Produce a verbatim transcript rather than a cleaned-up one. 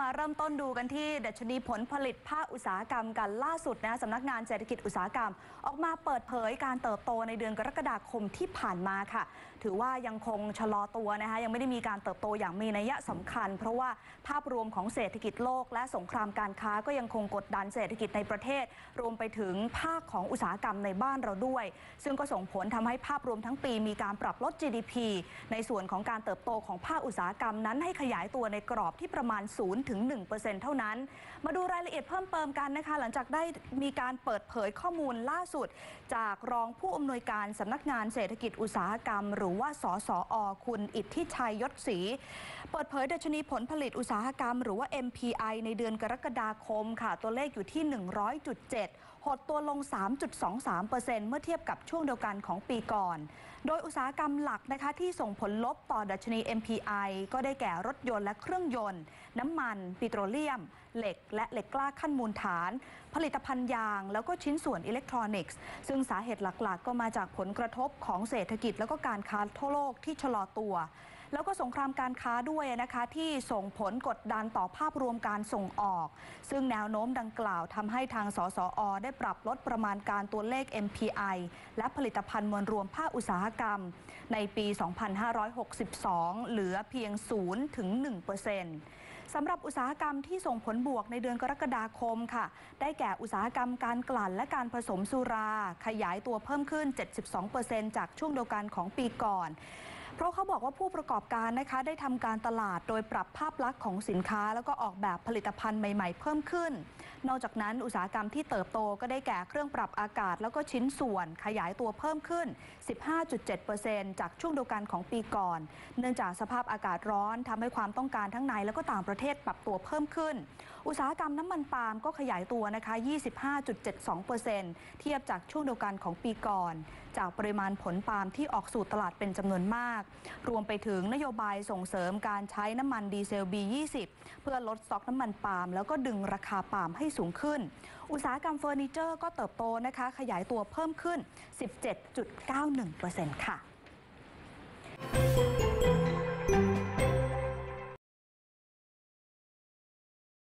มาเริ่มต้นดูกันที่ดัชนีผลผลิตภาคอุตสาหกรรมกันล่าสุดนะสำนักงานเศรษฐกิจอุตสาหกรรมออกมาเปิดเผยการเติบโตในเดือนกรกฎาคมที่ผ่านมาค่ะถือว่ายังคงชะลอตัวนะคะยังไม่ได้มีการเติบโตอย่างมีนัยสำคัญเพราะว่าภาพรวมของเศรษฐกิจโลกและสงครามการค้าก็ยังคงกดดันเศรษฐกิจในประเทศรวมไปถึงภาคของอุตสาหกรรมในบ้านเราด้วยซึ่งก็ส่งผลทำให้ภาพรวมทั้งปีมีการปรับลด จี ดี พี ในส่วนของการเติบโตของภาคอุตสาหกรรมนั้นให้ขยายตัวในกรอบที่ประมาณศูนย์ถึง หนึ่งเปอร์เซ็นต์ เท่านั้นมาดูรายละเอียดเพิ่มเติมกันนะคะหลังจากได้มีการเปิดเผยข้อมูลล่าสุดจากรองผู้อำนวยการสำนักงานเศรษฐกิจอุตสาหกรรมหรือว่าสสอ.คุณอิทธิชัยยศศรีเปิดเผยดัชนีผลผลิตอุตสาหกรรมหรือว่า เอ็ม พี ไอ ในเดือนกรกฎาคมค่ะตัวเลขอยู่ที่ หนึ่งร้อยจุดเจ็ด หดตัวลง สามจุดสองสามเปอร์เซ็นต์ เมื่อเทียบกับช่วงเดียวกันของปีก่อนโดยอุตสาหกรรมหลักนะคะที่ส่งผลลบต่อดัชนี เอ็ม พี ไอ ก็ได้แก่รถยนต์และเครื่องยนต์น้ำมันปิโตรเลียมเหล็กและเหล็กกล้าขั้นมูลฐานผลิตภัณฑ์ยางแล้วก็ชิ้นส่วนอิเล็กทรอนิกส์ซึ่งสาเหตุหลักๆก็มาจากผลกระทบของเศรษฐกิจแล้วก็การค้าทั่วโลกที่ชะลอตัวแล้วก็สงครามการค้าด้วยนะคะที่ส่งผลกดดันต่อภาพรวมการส่งออกซึ่งแนวโน้มดังกล่าวทำให้ทางสสอ.ได้ปรับลดประมาณการตัวเลข เอ็ม พี ไอ และผลิตภัณฑ์มวลรวมภาคอุตสาหกรรมในปี สองพันห้าร้อยหกสิบสอง เหลือเพียง ศูนย์ถึงหนึ่งเปอร์เซ็นต์สำหรับอุตสาหกรรมที่ส่งผลบวกในเดือนกรกฎาคมค่ะได้แก่อุตสาหกรรมการกลั่นและการผสมสุราขยายตัวเพิ่มขึ้น เจ็ดสิบสองเปอร์เซ็นต์ จากช่วงเดียวกันของปีก่อนเพราะเขาบอกว่าผู้ประกอบการนะคะได้ทำการตลาดโดยปรับภาพลักษณ์ของสินค้าแล้วก็ออกแบบผลิตภัณฑ์ใหม่ๆเพิ่มขึ้นนอกจากนั้นอุตสาหกรรมที่เติบโตก็ได้แก่เครื่องปรับอากาศแล้วก็ชิ้นส่วนขยายตัวเพิ่มขึ้น สิบห้าจุดเจ็ดเปอร์เซ็นต์ จากช่วงเดียวกันของปีก่อนเนื่องจากสภาพอากาศร้อนทำให้ความต้องการทั้งในแล้วก็ต่างประเทศปรับตัวเพิ่มขึ้นอุตสาหกรรมน้ำมันปาล์มก็ขยายตัวนะคะ ยี่สิบห้าจุดเจ็ดสองเปอร์เซ็นต์ เทียบจากช่วงเดียวกันของปีก่อนจากปริมาณผลปาล์มที่ออกสู่ตลาดเป็นจำนวนมากรวมไปถึงนโยบายส่งเสริมการใช้น้ำมันดีเซล บี ยี่สิบ เพื่อลดสต๊อกน้ำมันปาล์มแล้วก็ดึงราคาปาล์มให้สูงขึ้นอุตสาหกรรมเฟอร์นิเจอร์ก็เติบโตนะคะขยายตัวเพิ่มขึ้น สิบเจ็ดจุดเก้าหนึ่งเปอร์เซ็นต์ ค่ะ